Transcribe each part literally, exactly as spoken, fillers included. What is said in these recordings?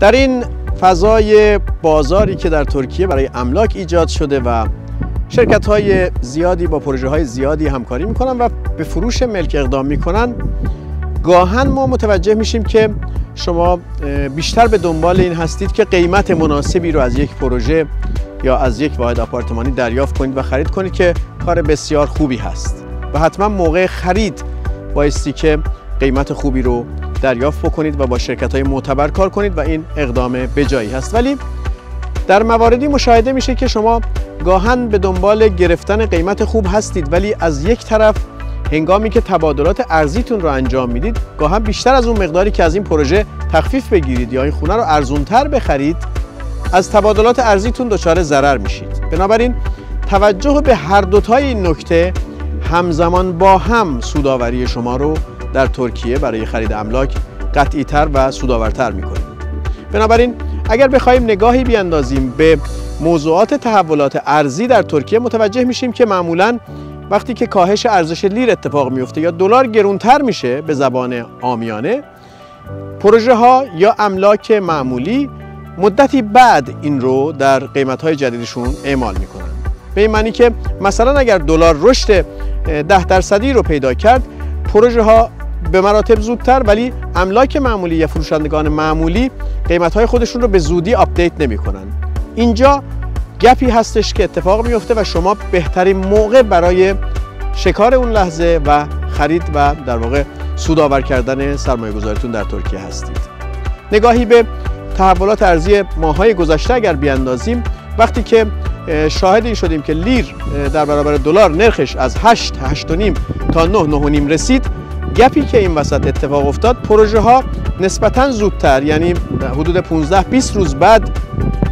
در این فضای بازاری که در ترکیه برای املاک ایجاد شده و شرکت‌های زیادی با پروژه‌های زیادی همکاری می‌کنن و به فروش ملک اقدام می‌کنن، گاهن ما متوجه میشیم که شما بیشتر به دنبال این هستید که قیمت مناسبی رو از یک پروژه یا از یک واحد آپارتمانی دریافت کنید و خرید کنید که کار بسیار خوبی هست و حتما موقع خرید بایستی که قیمت خوبی رو دریافت بکنید و با شرکت‌های معتبر کار کنید و این اقدام بجایی هست. ولی در مواردی مشاهده میشه که شما گاهن به دنبال گرفتن قیمت خوب هستید، ولی از یک طرف هنگامی که تبادلات ارزیتون رو انجام میدید گاهن بیشتر از اون مقداری که از این پروژه تخفیف بگیرید یا این خونه رو ارزونتر بخرید، از تبادلات ارزیتون دچار ضرر میشید. بنابراین توجه به هر دوتای این نکته همزمان با هم سودآوری شما رو در ترکیه برای خرید املاک قطعی‌تر و سودآورتر می‌کنه. بنابراین اگر بخوایم نگاهی بیاندازیم به موضوعات تحولات ارزی در ترکیه، متوجه میشیم که معمولاً وقتی که کاهش ارزش لیر اتفاق میفته یا دلار گرونتر میشه به زبان عامیانه، پروژه ها یا املاک معمولی مدتی بعد این رو در قیمت های جدیدشون اعمال میکنن. به این معنی که مثلا اگر دلار رشد ده درصدی رو پیدا کرد، پروژه ها به مراتب زودتر ولی املاک معمولی یا فروشندگان معمولی قیمت های خودشون رو به زودی آپدیت نمی کنن. اینجا گپی هستش که اتفاق میفته و شما بهترین موقع برای شکار اون لحظه و خرید و در واقع سودآور کردن سرمایه گذاریتون در ترکیه هستید. نگاهی به تحولات ارزی ماهای گذشته اگر بیاندازیم، وقتی که شاهد این شدیم که لیر در برابر دلار نرخش از هشت هشت و نیم تا نه نه و نیم رسید، گپی که این وسط اتفاق افتاد، پروژه ها نسبتاً زودتر یعنی حدود پانزده بیست روز بعد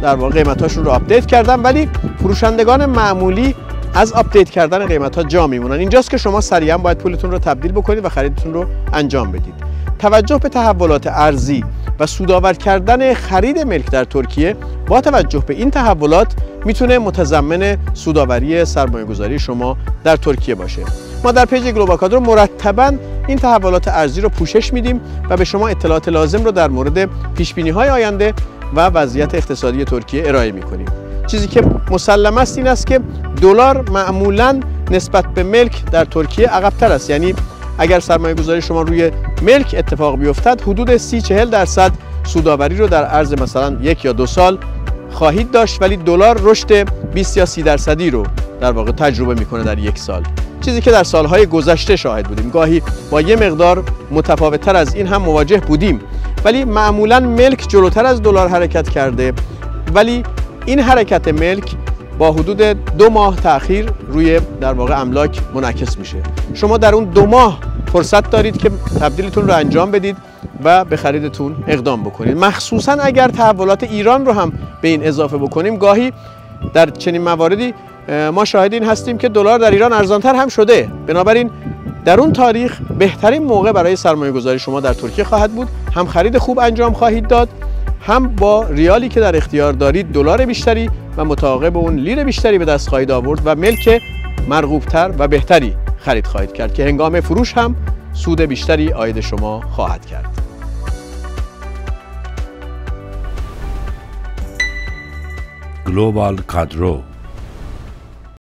در واقع قیمتاشون رو آپدیت کردن، ولی فروشندگان معمولی از آپدیت کردن قیمت‌ها جا میمونن. اینجاست که شما سریعا باید پولتون رو تبدیل بکنید و خریدتون رو انجام بدید. توجه به تحولات ارزی و سودآور کردن خرید ملک در ترکیه با توجه به این تحولات میتونه متضمن سودآوری سرمایه‌گذاری شما در ترکیه باشه. ما در پیج گلوبال کادرو مرتباً این تحولات ارزی رو پوشش میدیم و به شما اطلاعات لازم رو در مورد پیش‌بینی‌های آینده و وضعیت اقتصادی ترکیه ارائه می‌کنیم. چیزی که مسلم است این است که دلار معمولاً نسبت به ملک در ترکیه عقب‌تر است، یعنی اگر سرمایه‌گذاری شما روی ملک اتفاق بیفتد حدود سی چهل درصد سودآوری رو در عرض مثلا یک یا دو سال خواهید داشت، ولی دلار رشد بیست یا سی درصدی رو در واقع تجربه می‌کنه در یک سال، چیزی که در سال‌های گذشته شاهد بودیم. گاهی با یه مقدار متفاوت‌تر از این هم مواجه بودیم، ولی معمولاً ملک جلوتر از دلار حرکت کرده، ولی این حرکت ملک با حدود دو ماه تأخیر روی در واقع املاک منعکس میشه. شما در اون دو ماه فرصت دارید که تبدیلتون رو انجام بدید و به خریدتون اقدام بکنید. مخصوصاً اگر تحولات ایران رو هم به این اضافه بکنیم، گاهی در چنین مواردی ما شاهد این هستیم که دلار در ایران ارزانتر هم شده. بنابراین در اون تاریخ بهترین موقع برای سرمایه گذاری شما در ترکیه خواهد بود، هم خرید خوب انجام خواهید داد، هم با ریالی که در اختیار دارید دلار بیشتری و متعاقب اون لیر بیشتری به دست خواهید آورد و ملک مرغوبتر و بهتری خرید خواهید کرد که هنگام فروش هم سود بیشتری عاید شما خواهد کرد. گلوبال کادرو